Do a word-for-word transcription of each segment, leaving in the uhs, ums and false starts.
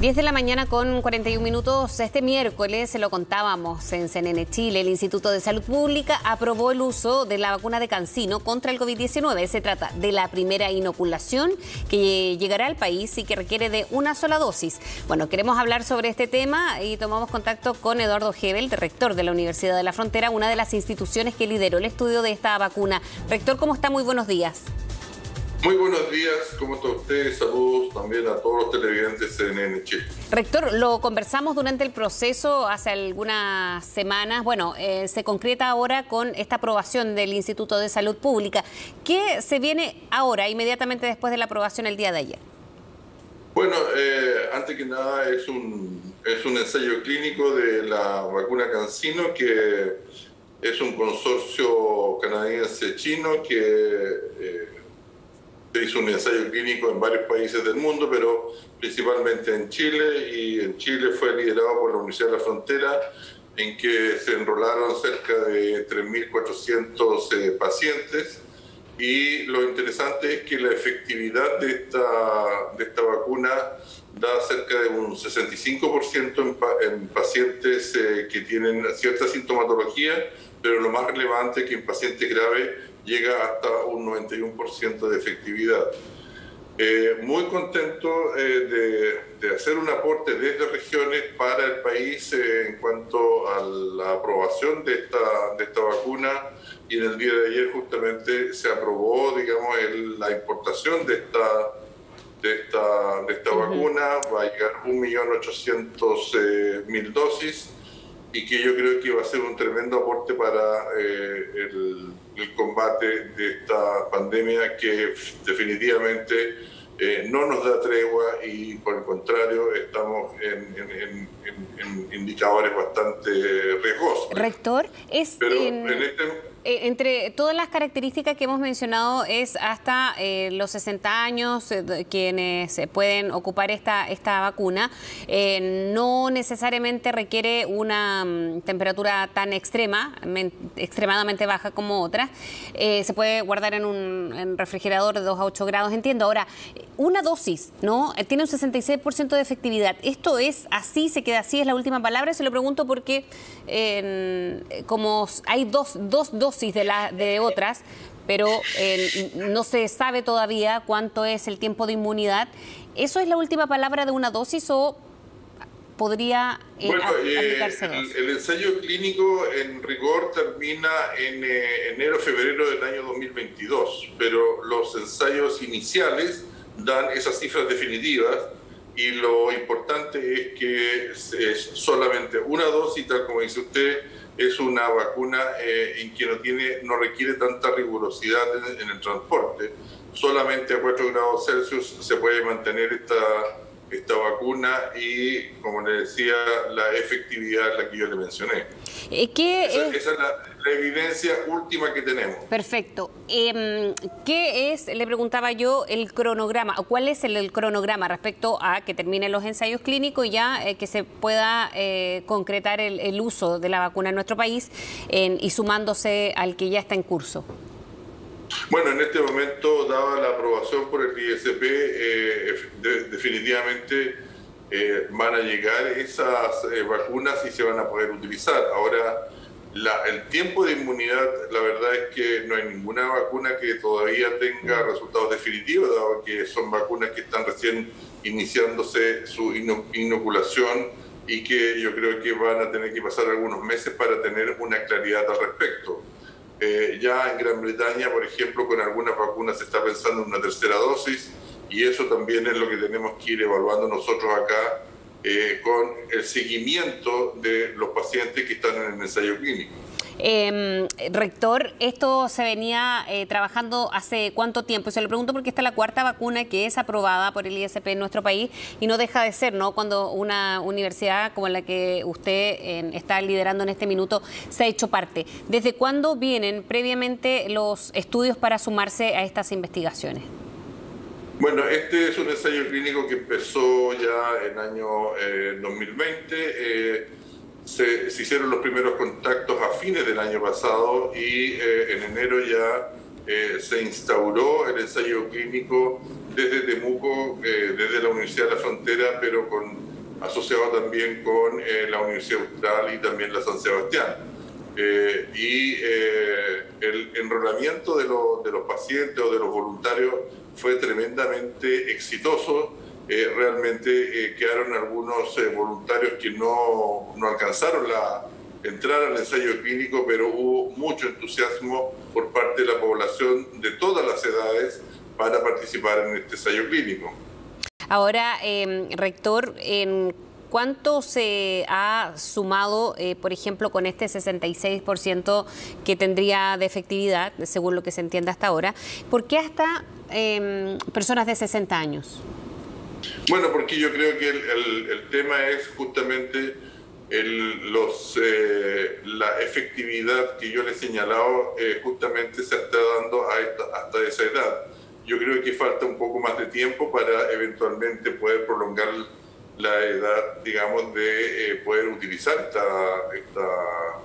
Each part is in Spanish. diez de la mañana con cuarenta y un minutos. Este miércoles, se lo contábamos en C N N Chile, el Instituto de Salud Pública aprobó el uso de la vacuna de CanSino contra el COVID diecinueve. Se trata de la primera inoculación que llegará al país y que requiere de una sola dosis. Bueno, queremos hablar sobre este tema y tomamos contacto con Eduardo Hebel, rector de la Universidad de la Frontera, una de las instituciones que lideró el estudio de esta vacuna. Rector, ¿cómo está? Muy buenos días. Muy buenos días, ¿cómo está usted? Saludos también a todos los televidentes de C N N Chile. Rector, lo conversamos durante el proceso hace algunas semanas. Bueno, eh, se concreta ahora con esta aprobación del Instituto de Salud Pública. ¿Qué se viene ahora, inmediatamente después de la aprobación el día de ayer? Bueno, eh, antes que nada es un, es un ensayo clínico de la vacuna CanSino, que es un consorcio canadiense-chino que... Eh, Se hizo un ensayo clínico en varios países del mundo, pero principalmente en Chile, y en Chile fue liderado por la Universidad de la Frontera, en que se enrolaron cerca de tres mil cuatrocientos eh, pacientes, y lo interesante es que la efectividad de esta, de esta vacuna da cerca de un sesenta y cinco por ciento en, pa en pacientes eh, que tienen cierta sintomatología, pero lo más relevante es que en pacientes graves llega hasta un noventa y uno por ciento de efectividad. Eh, muy contento eh, de, de hacer un aporte desde regiones para el país eh, en cuanto a la aprobación de esta, de esta vacuna, y en el día de ayer justamente se aprobó, digamos, el, la importación de esta, de esta, de esta uh-huh. vacuna. Va a llegar un millón ochocientos mil dosis, y que yo creo que va a ser un tremendo aporte para eh, el, el combate de esta pandemia, que definitivamente eh, no nos da tregua, y por el contrario estamos en, en, en, en indicadores bastante riesgosos. Rector, es... Pero en... En este... Entre todas las características que hemos mencionado, es hasta eh, los sesenta años eh, quienes pueden ocupar esta, esta vacuna. Eh, no necesariamente requiere una um, temperatura tan extrema, men, extremadamente baja como otras. Eh, se puede guardar en un en refrigerador de dos a ocho grados, entiendo. Ahora, una dosis, ¿no? Tiene un sesenta y seis por ciento de efectividad. ¿Esto es así? ¿Se queda así? ¿Es la última palabra? Se lo pregunto porque eh, como hay dos, dos dosis de, la, de otras, pero eh, no se sabe todavía cuánto es el tiempo de inmunidad. ¿Eso es la última palabra de una dosis o podría eh, bueno, aplicarse eh, dos? El, el ensayo clínico en rigor termina en eh, enero-febrero del año dos mil veintidós, pero los ensayos iniciales dan esas cifras definitivas, y lo importante es que es, es solamente una dosis, tal como dice usted. Es una vacuna eh, en que no, tiene, no requiere tanta rigurosidad en, en el transporte. Solamente a cuatro grados Celsius se puede mantener esta, esta vacuna, y, como le decía, la efectividad es la que yo le mencioné. ¿Qué esa, es... esa es la, la evidencia última que tenemos. Perfecto. Eh, ¿Qué es, le preguntaba yo, el cronograma? ¿O cuál es el, el cronograma respecto a que terminen los ensayos clínicos y ya eh, que se pueda eh, concretar el, el uso de la vacuna en nuestro país eh, y sumándose al que ya está en curso? Bueno, en este momento, dada la aprobación por el I S P, eh, de, definitivamente eh, van a llegar esas eh, vacunas y se van a poder utilizar. Ahora, la, el tiempo de inmunidad, la verdad es que no hay ninguna vacuna que todavía tenga resultados definitivos, dado que son vacunas que están recién iniciándose su inoculación, y que yo creo que van a tener que pasar algunos meses para tener una claridad al respecto. Eh, ya en Gran Bretaña, por ejemplo, con algunas vacunas se está pensando en una tercera dosis, y eso también es lo que tenemos que ir evaluando nosotros acá eh, con el seguimiento de los pacientes que están en el ensayo clínico. Eh, rector, esto se venía eh, trabajando hace cuánto tiempo, y se lo pregunto porque esta es la cuarta vacuna que es aprobada por el I S P en nuestro país, y no deja de ser, ¿no?, cuando una universidad como la que usted eh, está liderando en este minuto se ha hecho parte. ¿Desde cuándo vienen previamente los estudios para sumarse a estas investigaciones? Bueno, este es un ensayo clínico que empezó ya en el año eh, dos mil veinte, eh, Se, se hicieron los primeros contactos a fines del año pasado, y eh, en enero ya eh, se instauró el ensayo clínico desde Temuco, eh, desde la Universidad de la Frontera, pero con asociado también con eh, la Universidad Austral y también la San Sebastián. Eh, y eh, el enrolamiento de, lo, de los pacientes o de los voluntarios fue tremendamente exitoso. Eh, realmente eh, quedaron algunos eh, voluntarios que no, no alcanzaron la, entrar al ensayo clínico, pero hubo mucho entusiasmo por parte de la población de todas las edades para participar en este ensayo clínico. Ahora, eh, rector, ¿en cuánto se ha sumado, eh, por ejemplo, con este sesenta y seis por ciento que tendría de efectividad, según lo que se entiende hasta ahora? ¿Por qué hasta eh, personas de sesenta años? Bueno, porque yo creo que el, el, el tema es justamente el, los, eh, la efectividad que yo le he señalado, eh, justamente se está dando a esta, hasta esa edad. Yo creo que falta un poco más de tiempo para eventualmente poder prolongar la edad, digamos, de eh, poder utilizar esta, esta,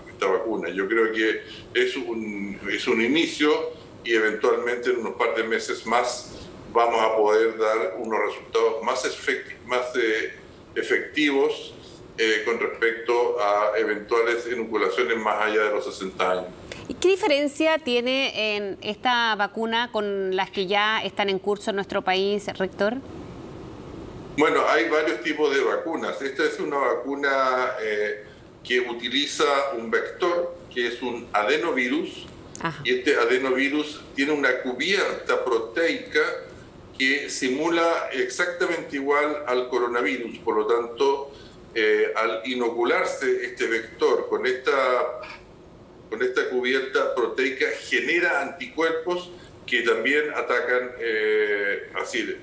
esta vacuna. Yo creo que es un, es un inicio y eventualmente en unos par de meses más vamos a poder dar unos resultados más, efecti más eh, efectivos eh, con respecto a eventuales inoculaciones más allá de los sesenta años. ¿Y qué diferencia tiene en esta vacuna con las que ya están en curso en nuestro país, rector? Bueno, hay varios tipos de vacunas. Esta es una vacuna eh, que utiliza un vector, que es un adenovirus. Ajá. Y este adenovirus tiene una cubierta proteica que simula exactamente igual al coronavirus. Por lo tanto, eh, al inocularse este vector con esta, con esta cubierta proteica, genera anticuerpos que también atacan, eh, así,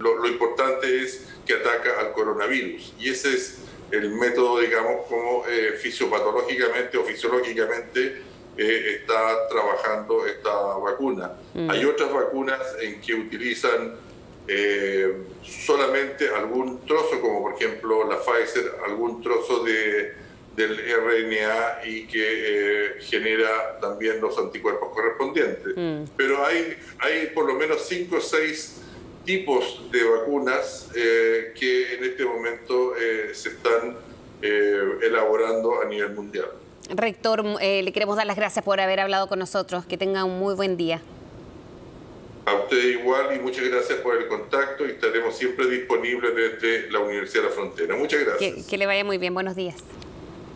lo, lo importante es que ataca al coronavirus. Y ese es el método, digamos, como eh, fisiopatológicamente o fisiológicamente eh, está trabajando esta vacuna. Mm. Hay otras vacunas en que utilizan eh, solamente algún trozo, como por ejemplo la Pfizer, algún trozo de, del R N A y que eh, genera también los anticuerpos correspondientes. Mm. Pero hay, hay por lo menos cinco o seis tipos de vacunas eh, que en este momento eh, se están eh, elaborando a nivel mundial. Rector, eh, le queremos dar las gracias por haber hablado con nosotros. Que tenga un muy buen día. A usted igual y muchas gracias por el contacto y estaremos siempre disponibles desde la Universidad de la Frontera. Muchas gracias. Que, que le vaya muy bien. Buenos días.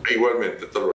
Igualmente. Hasta luego.